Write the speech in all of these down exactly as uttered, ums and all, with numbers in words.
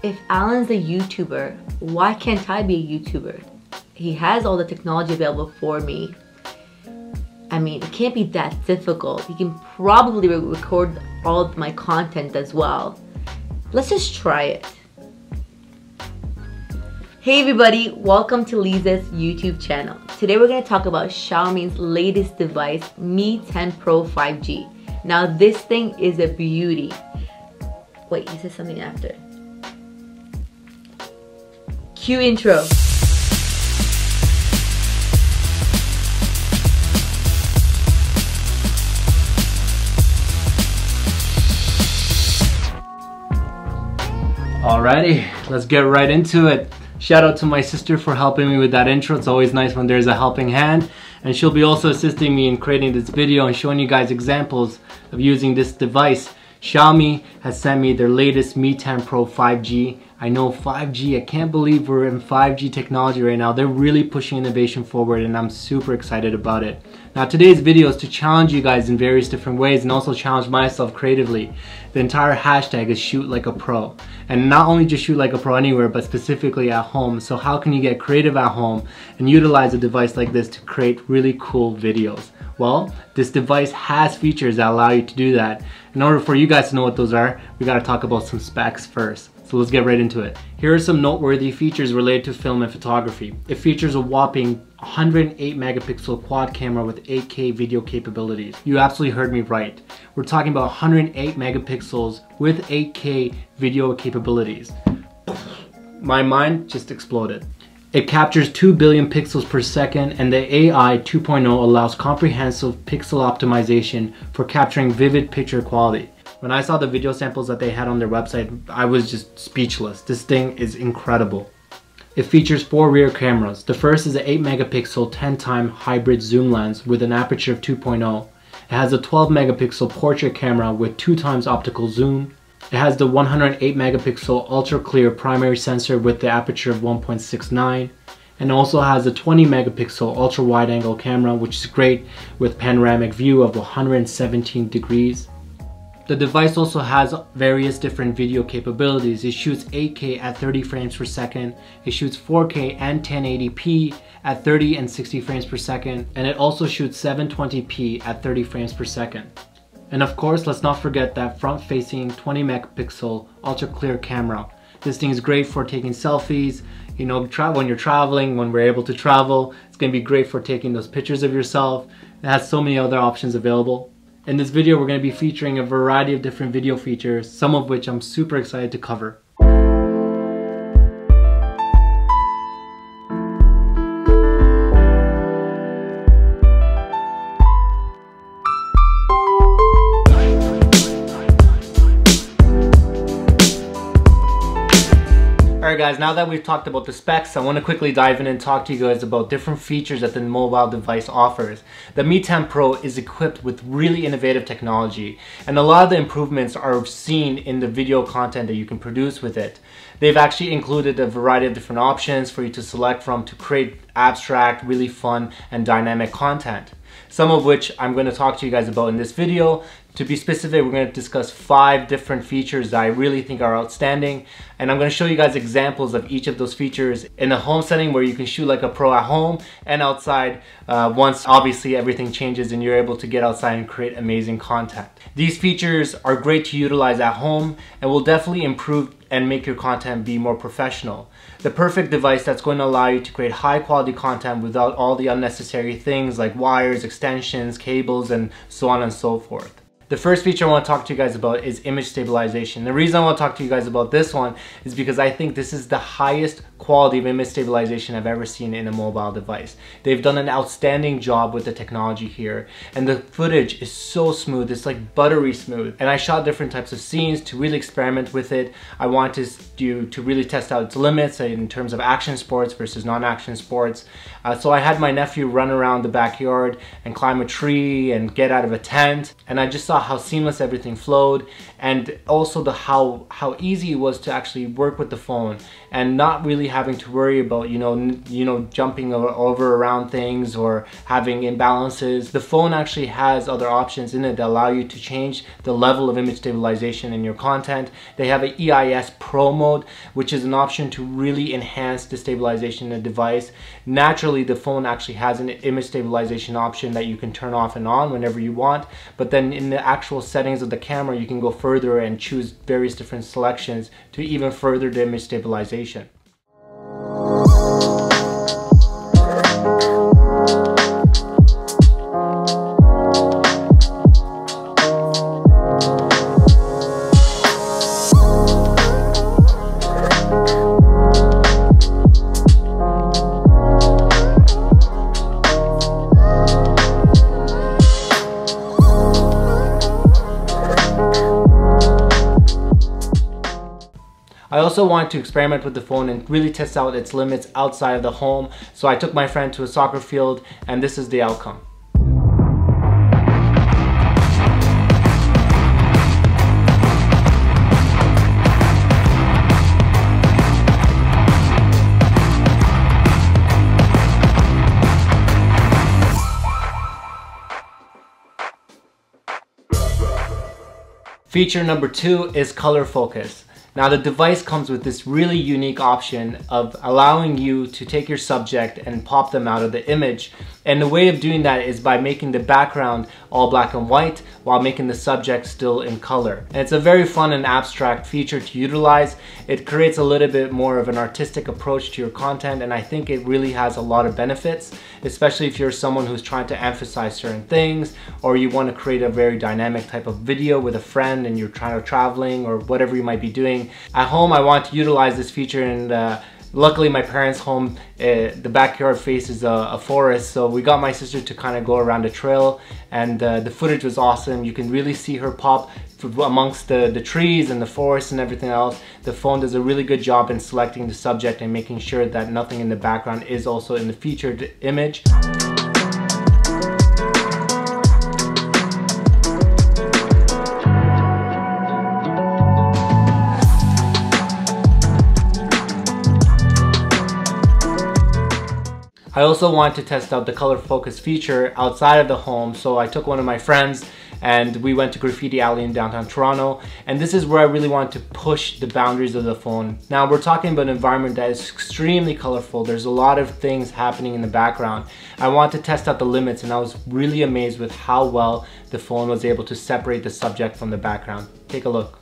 If Alan's a YouTuber, why can't I be a YouTuber? He has all the technology available for me. I mean, it can't be that difficult. You can probably record all of my content as well. Let's just try it. Hey everybody, welcome to Lisa's YouTube channel. Today we're going to talk about Xiaomi's latest device, Mi ten Pro five G. Now this thing is a beauty. Wait, is there something after? Cue intro. Alrighty, let's get right into it. Shout out to my sister for helping me with that intro. It's always nice when there's a helping hand. And she'll be also assisting me in creating this video and showing you guys examples of using this device. Xiaomi has sent me their latest Mi ten Pro five G. I know five G, I can't believe we're in five G technology right now. They're really pushing innovation forward and I'm super excited about it. Now today's video is to challenge you guys in various different ways and also challenge myself creatively. The entire hashtag is shoot like a pro. And not only just shoot like a pro anywhere, but specifically at home. So how can you get creative at home and utilize a device like this to create really cool videos? Well, this device has features that allow you to do that. In order for you guys to know what those are, we gotta talk about some specs first. So let's get right into it. Here are some noteworthy features related to film and photography. It features a whopping one hundred eight megapixel quad camera with eight K video capabilities. You absolutely heard me right. We're talking about one hundred eight megapixels with eight K video capabilities. My mind just exploded. It captures two billion pixels per second, and the A I two point oh allows comprehensive pixel optimization for capturing vivid picture quality. When I saw the video samples that they had on their website, I was just speechless. This thing is incredible. It features four rear cameras. The first is an eight megapixel ten time hybrid zoom lens with an aperture of two point oh. It has a twelve megapixel portrait camera with two times optical zoom. It has the one hundred eight megapixel ultra clear primary sensor with the aperture of one point six nine. And also has a twenty megapixel ultra wide angle camera, which is great with panoramic view of one hundred seventeen degrees. The device also has various different video capabilities. It shoots eight K at thirty frames per second. It shoots four K and ten eighty p at thirty and sixty frames per second. And it also shoots seven twenty p at thirty frames per second. And of course, let's not forget that front-facing twenty megapixel ultra clear camera. This thing is great for taking selfies. You know, when you're traveling, when we're able to travel, it's gonna be great for taking those pictures of yourself. It has so many other options available. In this video, we're going to be featuring a variety of different video features, some of which I'm super excited to cover. Alright guys, now that we've talked about the specs, I want to quickly dive in and talk to you guys about different features that the mobile device offers. The Mi ten Pro is equipped with really innovative technology, and a lot of the improvements are seen in the video content that you can produce with it. They've actually included a variety of different options for you to select from to create abstract, really fun, and dynamic content. Some of which I'm going to talk to you guys about in this video. To be specific, we're going to discuss five different features that I really think are outstanding, and I'm going to show you guys examples of each of those features in the home setting where you can shoot like a pro at home and outside uh, once obviously everything changes and you're able to get outside and create amazing content. These features are great to utilize at home and will definitely improve and make your content be more professional. The perfect device that's going to allow you to create high quality content without all the unnecessary things like wires, extensions, cables, and so on and so forth. The first feature I want to talk to you guys about is image stabilization. The reason I want to talk to you guys about this one is because I think this is the highest quality of image stabilization I've ever seen in a mobile device. They've done an outstanding job with the technology here, and the footage is so smooth. It's like buttery smooth. And I shot different types of scenes to really experiment with it. I wanted to, to really test out its limits in terms of action sports versus non-action sports. Uh, so I had my nephew run around the backyard and climb a tree and get out of a tent, and I just saw saw how seamless everything flowed, and also the how how easy it was to actually work with the phone and not really having to worry about you know n you know jumping over, over around things or having imbalances. The phone actually has other options in it that allow you to change the level of image stabilization in your content. They have an E I S Pro mode, which is an option to really enhance the stabilization of the device. Naturally, the phone actually has an image stabilization option that you can turn off and on whenever you want, but then in the actual settings of the camera, you can go further and choose various different selections to even further the image stabilization. I also wanted to experiment with the phone and really test out its limits outside of the home, so I took my friend to a soccer field, and this is the outcome. Feature number two is color focus. Now, the device comes with this really unique option of allowing you to take your subject and pop them out of the image. And the way of doing that is by making the background all black and white while making the subject still in color. And it's a very fun and abstract feature to utilize. It creates a little bit more of an artistic approach to your content, and I think it really has a lot of benefits, especially if you're someone who's trying to emphasize certain things, or you want to create a very dynamic type of video with a friend and you're trying to traveling or whatever you might be doing. At home, I want to utilize this feature, and uh, luckily my parents' home, uh, the backyard faces a, a forest, so we got my sister to kind of go around the trail, and uh, the footage was awesome. You can really see her pop amongst the, the trees and the forest and everything else. The phone does a really good job in selecting the subject and making sure that nothing in the background is also in the featured image. I also wanted to test out the color focus feature outside of the home, so I took one of my friends and we went to Graffiti Alley in downtown Toronto, and this is where I really wanted to push the boundaries of the phone. Now, we're talking about an environment that is extremely colorful. There's a lot of things happening in the background. I wanted to test out the limits, and I was really amazed with how well the phone was able to separate the subject from the background. Take a look.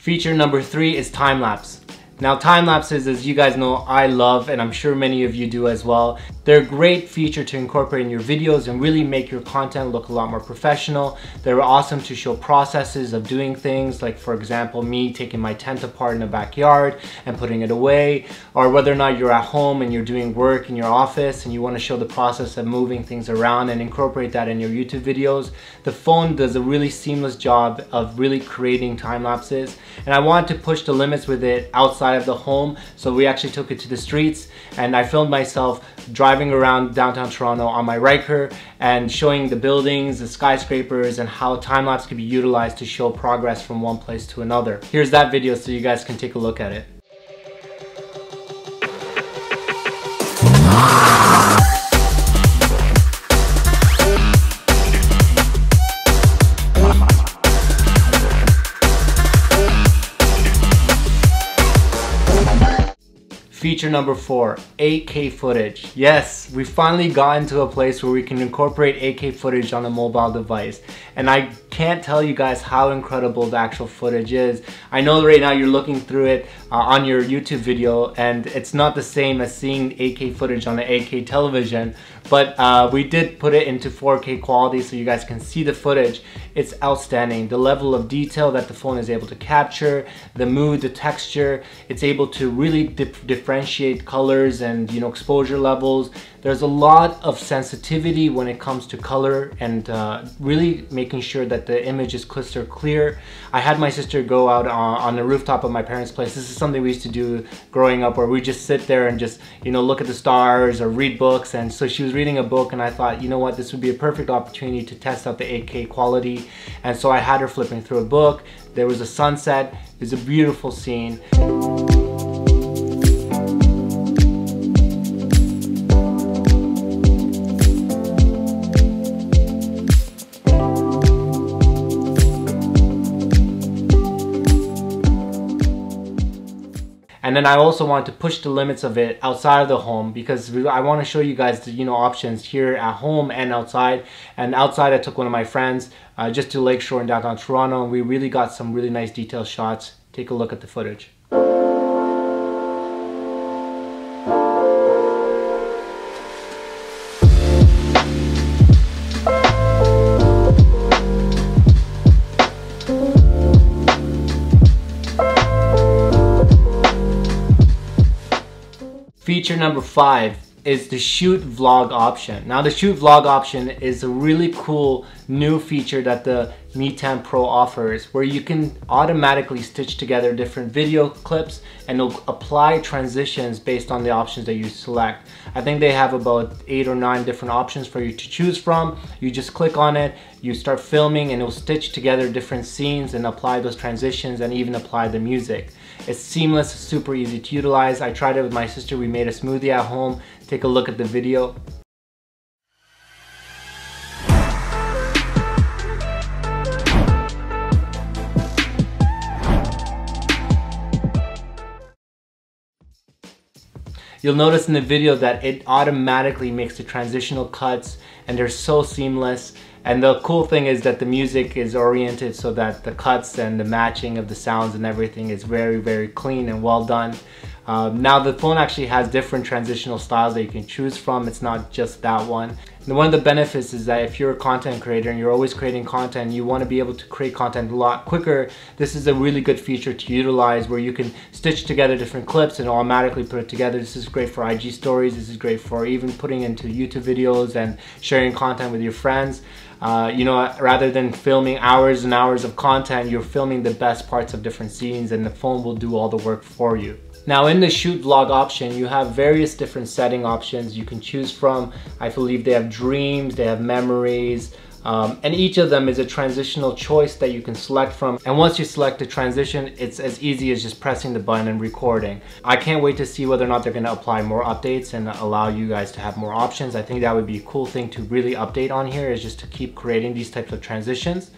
Feature number three is time-lapse. Now, time-lapses, as you guys know, I love, and I'm sure many of you do as well. They're a great feature to incorporate in your videos and really make your content look a lot more professional. They're awesome to show processes of doing things, like for example, me taking my tent apart in the backyard and putting it away, or whether or not you're at home and you're doing work in your office and you want to show the process of moving things around and incorporate that in your YouTube videos. The phone does a really seamless job of really creating time lapses, and I wanted to push the limits with it outside of the home, so we actually took it to the streets, and I filmed myself driving driving around downtown Toronto on my Riker and showing the buildings, the skyscrapers, and how time-lapse can be utilized to show progress from one place to another. Here's that video so you guys can take a look at it. Feature number four, eight K footage. Yes, we finally got into a place where we can incorporate eight K footage on a mobile device. And I can't tell you guys how incredible the actual footage is. I know right now you're looking through it uh, on your YouTube video, and it's not the same as seeing eight K footage on an eight K television, but uh, we did put it into four K quality so you guys can see the footage. It's outstanding. The level of detail that the phone is able to capture, the mood, the texture, it's able to really dif differentiate colors and, you know, exposure levels. There's a lot of sensitivity when it comes to color and uh, really making sure that the image is crystal clear. I had my sister go out on, on the rooftop of my parents' place. This is something we used to do growing up, where we just sit there and just, you know, look at the stars or read books. And so she was reading a book, and I thought, you know what, this would be a perfect opportunity to test out the eight K quality. And so I had her flipping through a book. There was a sunset. It was a beautiful scene. And then I also want to push the limits of it outside of the home, because I want to show you guys the, you know, options here at home and outside. And outside I took one of my friends uh, just to Lakeshore in downtown Toronto, and we really got some really nice detailed shots. Take a look at the footage. Feature number five is the shoot vlog option. Now the shoot vlog option is a really cool new feature that the Mi ten Pro offers, where you can automatically stitch together different video clips and it'll apply transitions based on the options that you select. I think they have about eight or nine different options for you to choose from. You just click on it, you start filming, and it'll stitch together different scenes and apply those transitions and even apply the music. It's seamless, super easy to utilize. I tried it with my sister. We made a smoothie at home. Take a look at the video. You'll notice in the video that it automatically makes the transitional cuts, and they're so seamless. And the cool thing is that the music is oriented so that the cuts and the matching of the sounds and everything is very, very clean and well done. Um, now the phone actually has different transitional styles that you can choose from. It's not just that one. And one of the benefits is that if you're a content creator and you're always creating content, you want to be able to create content a lot quicker. This is a really good feature to utilize, where you can stitch together different clips and automatically put it together. This is great for I G stories. This is great for even putting into YouTube videos and sharing content with your friends. Uh, you know, rather than filming hours and hours of content, you're filming the best parts of different scenes, and the phone will do all the work for you. Now in the shoot vlog option, you have various different setting options you can choose from. I believe they have dreams, they have memories, um, and each of them is a transitional choice that you can select from. And once you select the transition, it's as easy as just pressing the button and recording. I can't wait to see whether or not they're going to apply more updates and allow you guys to have more options. I think that would be a cool thing to really update on here, is just to keep creating these types of transitions.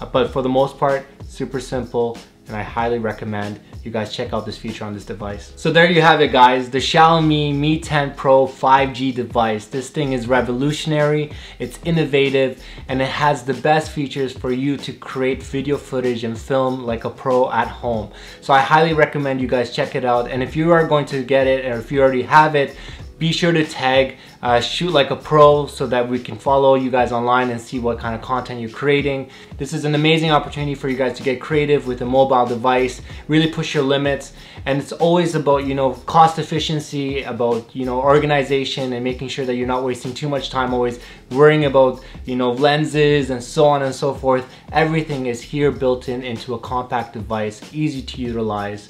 Uh, but for the most part, super simple, and I highly recommend you guys check out this feature on this device. So there you have it, guys, the Xiaomi Mi ten Pro five G device. This thing is revolutionary, it's innovative, and it has the best features for you to create video footage and film like a pro at home. So I highly recommend you guys check it out, and if you are going to get it, or if you already have it, be sure to tag uh, Shoot Like a Pro so that we can follow you guys online and see what kind of content you're creating. This is an amazing opportunity for you guys to get creative with a mobile device, really push your limits. And it's always about, you know, cost efficiency, about, you know, organization, and making sure that you're not wasting too much time always worrying about, you know, lenses and so on and so forth. Everything is here built in into a compact device, easy to utilize.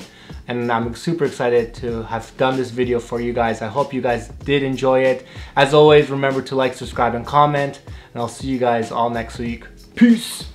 And I'm super excited to have done this video for you guys. I hope you guys did enjoy it. As always, remember to like, subscribe, and comment. And I'll see you guys all next week. Peace!